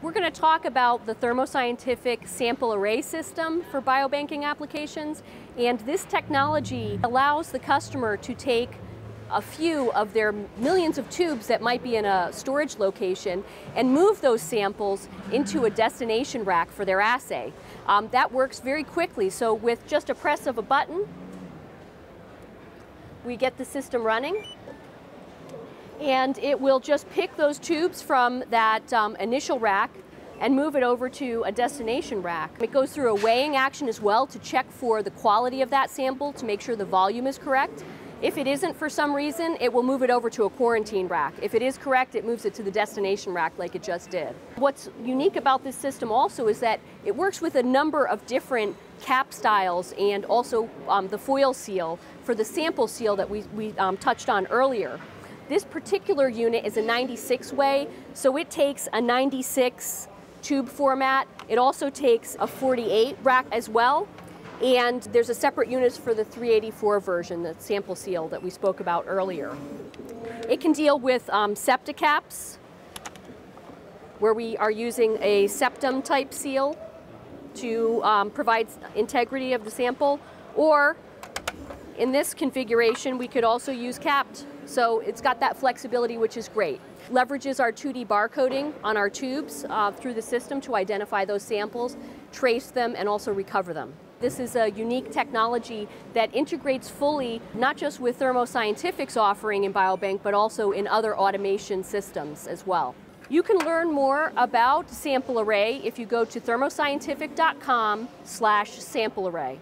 We're going to talk about the Thermo Scientific SampleArray system for biobanking applications, and this technology allows the customer to take a few of their millions of tubes that might be in a storage location and move those samples into a destination rack for their assay. That works very quickly, so with just a press of a button, we get the system running. And it will just pick those tubes from that initial rack and move it over to a destination rack. It goes through a weighing action as well to check for the quality of that sample to make sure the volume is correct. If it isn't for some reason, it will move it over to a quarantine rack. If it is correct, it moves it to the destination rack like it just did. What's unique about this system also is that it works with a number of different cap styles and also the foil seal for the sample seal that we touched on earlier. This particular unit is a 96-way, so it takes a 96 tube format. It also takes a 48 rack as well. And there's a separate unit for the 384 version, the sample seal that we spoke about earlier. It can deal with septa caps, where we are using a septum type seal to provide integrity of the sample, or in this configuration, we could also use capped. So it's got that flexibility, which is great. Leverages our 2D barcoding on our tubes through the system to identify those samples, trace them, and also recover them. This is a unique technology that integrates fully, not just with Thermo Scientific's offering in biobank, but also in other automation systems as well. You can learn more about SampleArray if you go to thermoscientific.com/SampleArray.